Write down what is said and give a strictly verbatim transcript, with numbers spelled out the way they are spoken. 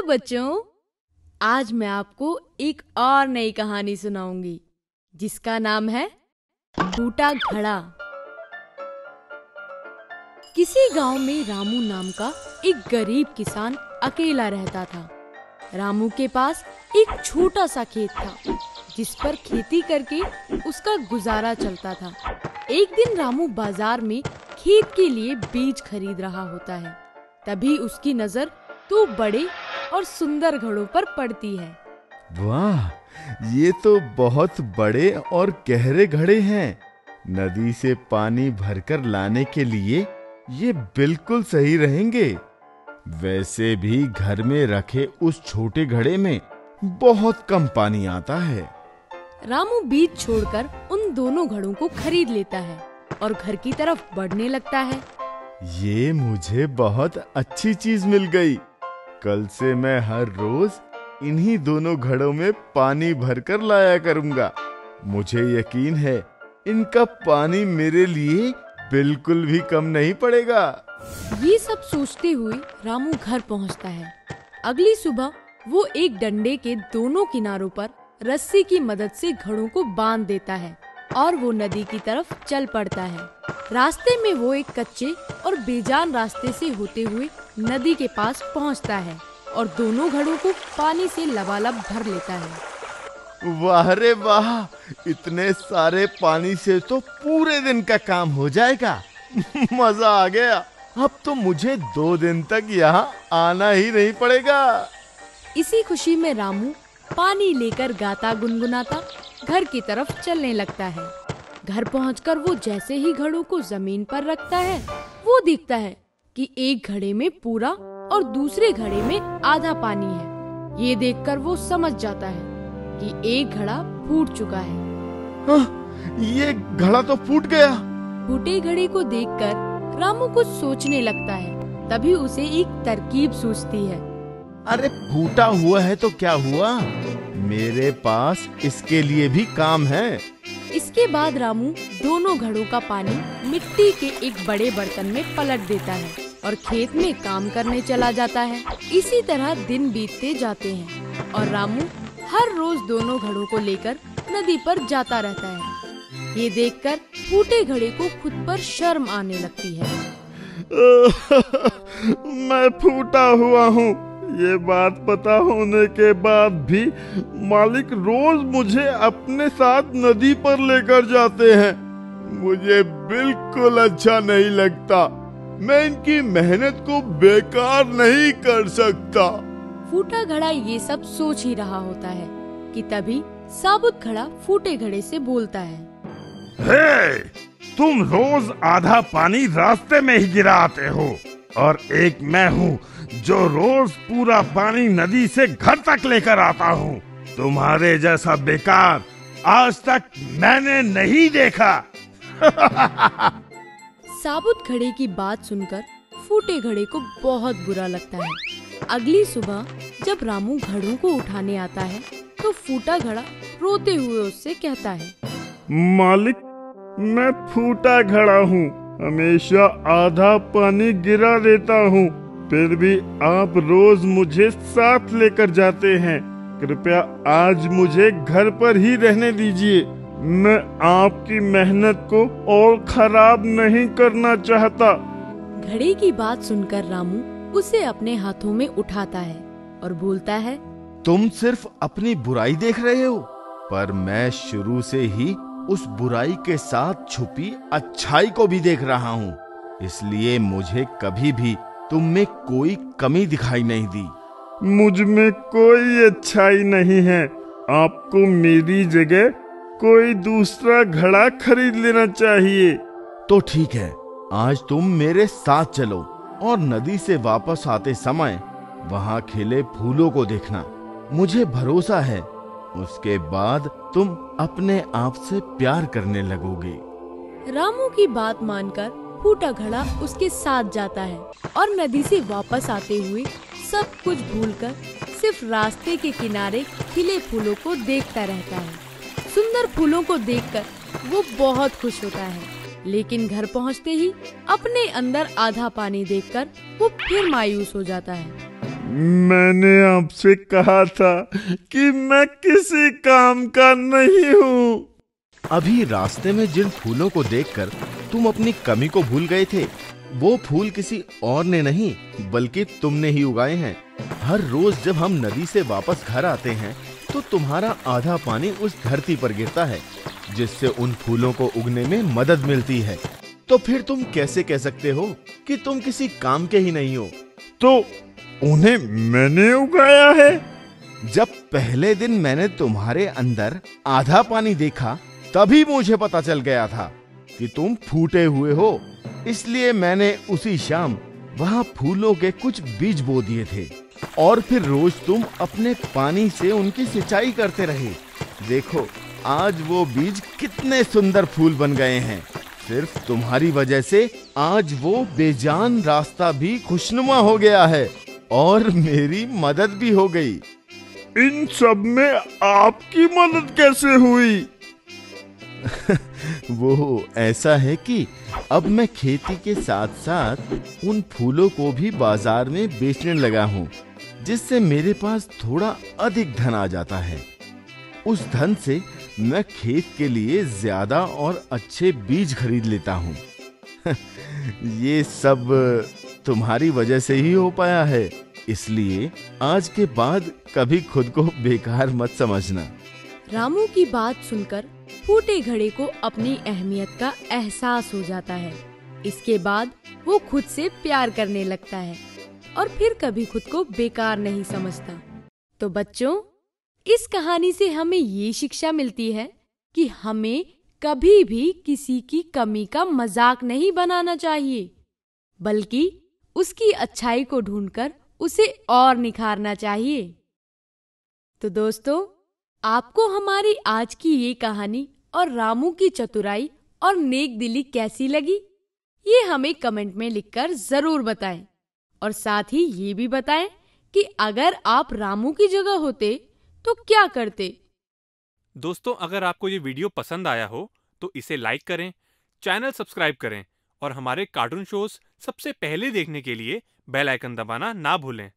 Hello बच्चों, आज मैं आपको एक और नई कहानी सुनाऊंगी जिसका नाम है टूटा घड़ा। किसी गांव में रामू नाम का एक गरीब किसान अकेला रहता था। रामू के पास एक छोटा सा खेत था जिस पर खेती करके उसका गुजारा चलता था। एक दिन रामू बाजार में खेत के लिए बीज खरीद रहा होता है, तभी उसकी नजर तो बड़े और सुंदर घड़ों पर पड़ती है। वाह, ये तो बहुत बड़े और गहरे घड़े हैं। नदी से पानी भरकर लाने के लिए ये बिल्कुल सही रहेंगे। वैसे भी घर में रखे उस छोटे घड़े में बहुत कम पानी आता है। रामू बीज छोड़कर उन दोनों घड़ों को खरीद लेता है और घर की तरफ बढ़ने लगता है। ये मुझे बहुत अच्छी चीज मिल गई। कल से मैं हर रोज इन्हीं दोनों घड़ों में पानी भरकर लाया करूंगा। मुझे यकीन है इनका पानी मेरे लिए बिल्कुल भी कम नहीं पड़ेगा। ये सब सोचते हुए रामू घर पहुंचता है। अगली सुबह वो एक डंडे के दोनों किनारों पर रस्सी की मदद से घड़ों को बांध देता है और वो नदी की तरफ चल पड़ता है। रास्ते में वो एक कच्चे और बेजान रास्ते से होते हुए नदी के पास पहुंचता है और दोनों घड़ों को पानी से लबालब भर लेता है। वाह रे वाह, इतने सारे पानी से तो पूरे दिन का काम हो जाएगा। मजा आ गया। अब तो मुझे दो दिन तक यहाँ आना ही नहीं पड़ेगा। इसी खुशी में रामू पानी लेकर गाता गुनगुनाता घर की तरफ चलने लगता है। घर पहुंचकर वो जैसे ही घड़ों को जमीन पर रखता है, वो देखता है कि एक घड़े में पूरा और दूसरे घड़े में आधा पानी है। ये देखकर वो समझ जाता है कि एक घड़ा फूट चुका है। आ, ये घड़ा तो फूट गया। फूटे घड़े को देखकर रामू कुछ सोचने लगता है। तभी उसे एक तरकीब सूझती है। अरे फूटा हुआ है तो क्या हुआ, मेरे पास इसके लिए भी काम है। इसके बाद रामू दोनों घड़ों का पानी मिट्टी के एक बड़े बर्तन में पलट देता है और खेत में काम करने चला जाता है। इसी तरह दिन बीतते जाते हैं और रामू हर रोज दोनों घड़ों को लेकर नदी पर जाता रहता है। ये देखकर फूटे घड़े को खुद पर शर्म आने लगती है। मैं फूटा हुआ हूँ, ये बात पता होने के बाद भी मालिक रोज मुझे अपने साथ नदी पर लेकर जाते हैं। मुझे बिल्कुल अच्छा नहीं लगता। मैं इनकी मेहनत को बेकार नहीं कर सकता। फूटा घड़ा ये सब सोच ही रहा होता है कि तभी साबुत घड़ा फूटे घड़े से बोलता है, हे, तुम रोज आधा पानी रास्ते में ही गिराते हो और एक मैं हूँ जो रोज पूरा पानी नदी से घर तक लेकर आता हूँ। तुम्हारे जैसा बेकार आज तक मैंने नहीं देखा। साबुत घड़े की बात सुनकर फूटे घड़े को बहुत बुरा लगता है। अगली सुबह जब रामू घड़ों को उठाने आता है तो फूटा घड़ा रोते हुए उससे कहता है, मालिक मैं फूटा घड़ा हूँ, हमेशा आधा पानी गिरा देता हूँ, फिर भी आप रोज मुझे साथ लेकर जाते हैं। कृपया आज मुझे घर पर ही रहने दीजिए। मैं आपकी मेहनत को और खराब नहीं करना चाहता। घड़े की बात सुनकर रामू उसे अपने हाथों में उठाता है और बोलता है, तुम सिर्फ अपनी बुराई देख रहे हो, पर मैं शुरू से ही उस बुराई के साथ छुपी अच्छाई को भी देख रहा हूँ, इसलिए मुझे कभी भी तुम में कोई कमी दिखाई नहीं दी। मुझ में कोई अच्छाई नहीं है। आपको मेरी जगह कोई दूसरा घड़ा खरीद लेना चाहिए। तो ठीक है, आज तुम मेरे साथ चलो और नदी से वापस आते समय वहाँ खिले फूलों को देखना। मुझे भरोसा है उसके बाद तुम अपने आप से प्यार करने लगोगे। रामू की बात मानकर फूटा घड़ा उसके साथ जाता है और नदी से वापस आते हुए सब कुछ भूलकर सिर्फ रास्ते के किनारे खिले फूलों को देखता रहता है। सुंदर फूलों को देखकर वो बहुत खुश होता है, लेकिन घर पहुंचते ही अपने अंदर आधा पानी देखकर वो फिर मायूस हो जाता है। मैंने आपसे कहा था कि मैं किसी काम का नहीं हूँ। अभी रास्ते में जिन फूलों को देखकर तुम अपनी कमी को भूल गए थे, वो फूल किसी और ने नहीं बल्कि तुमने ही उगाए हैं। हर रोज जब हम नदी से वापस घर आते हैं तो तुम्हारा आधा पानी उस धरती पर गिरता है, जिससे उन फूलों को उगने में मदद मिलती है। तो फिर तुम कैसे कह सकते हो कि तुम किसी काम के ही नहीं हो? तो उन्हें मैंने उगाया है। जब पहले दिन मैंने तुम्हारे अंदर आधा पानी देखा तभी मुझे पता चल गया था कि तुम फूटे हुए हो, इसलिए मैंने उसी शाम वहाँ फूलों के कुछ बीज बो दिए थे और फिर रोज तुम अपने पानी से उनकी सिंचाई करते रहे। देखो आज वो बीज कितने सुंदर फूल बन गए हैं। सिर्फ तुम्हारी वजह से आज वो बेजान रास्ता भी खुशनुमा हो गया है और मेरी मदद भी हो गई। इन सब में आपकी मदद कैसे हुई? वो ऐसा है कि अब मैं खेती के साथ साथ उन फूलों को भी बाजार में बेचने लगा हूँ, जिससे मेरे पास थोड़ा अधिक धन आ जाता है। उस धन से मैं खेत के लिए ज्यादा और अच्छे बीज खरीद लेता हूँ। ये सब तुम्हारी वजह से ही हो पाया है, इसलिए आज के बाद कभी खुद को बेकार मत समझना। रामू की बात सुनकर फूटे घड़े को अपनी अहमियत का एहसास हो जाता है। इसके बाद वो खुद से प्यार करने लगता है और फिर कभी खुद को बेकार नहीं समझता। तो बच्चों, इस कहानी से हमें ये शिक्षा मिलती है कि हमें कभी भी किसी की कमी का मजाक नहीं बनाना चाहिए, बल्कि उसकी अच्छाई को ढूंढकर उसे और निखारना चाहिए। तो दोस्तों, आपको हमारी आज की ये कहानी और रामू की चतुराई और नेकदिली कैसी लगी, ये हमें कमेंट में लिखकर जरूर बताएं। और साथ ही ये भी बताएं कि अगर आप रामू की जगह होते तो क्या करते। दोस्तों, अगर आपको ये वीडियो पसंद आया हो तो इसे लाइक करें, चैनल सब्सक्राइब करें और हमारे कार्टून शोज सबसे पहले देखने के लिए बेल आइकन दबाना ना भूलें।